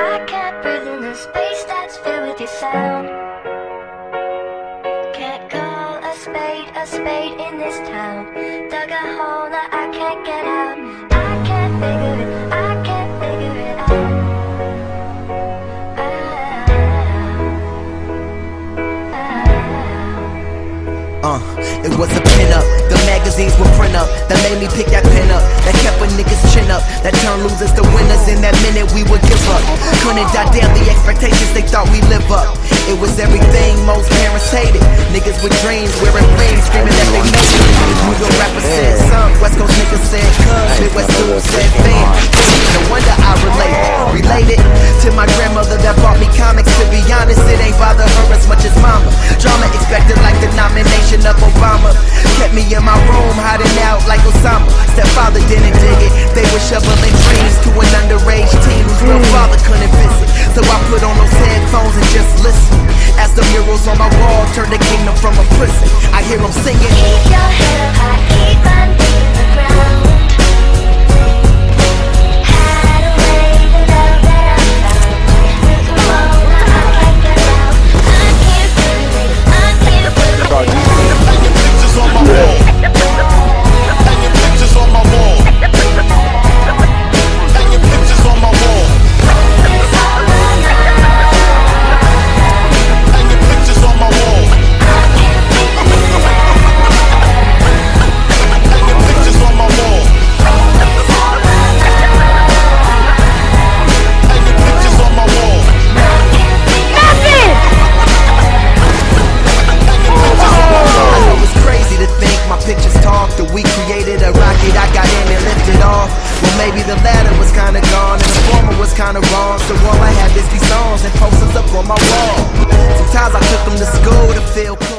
I can't breathe in a space that's filled with your sound. Can't call a spade in this town. Dug a hole that I can't get out. I can't figure it out. It was a pin-up, the magazines were print-up, that made me pick that pen up, that kept a nigga's chin up, that turned losers to winners. In that minute we would give up, couldn't die down the expectations they thought we live up. It was everything most parents hated, niggas with dreams, wearing rings, screaming that they made it. New York rappers said some, West Coast niggas said cuz, Midwest dudes said fame. No wonder I related to my grandmother that bought me comics. To be honest, it ain't bother her as much as mama. Drama expected like the nomination of Obama. Kept me in my room, hiding out like Osama. Stepfather didn't dig it, they were shoveling dreams to an underage teen whose real father couldn't visit. So I put on those headphones and just listen, as the murals on my wall turned the kingdom from a prison. I hear them singing, keep your head up high, keep under the ground. Maybe the latter was kinda gone and the former was kinda wrong. So all I had is these songs and posters up on my wall. Sometimes I took them to school to feel cool.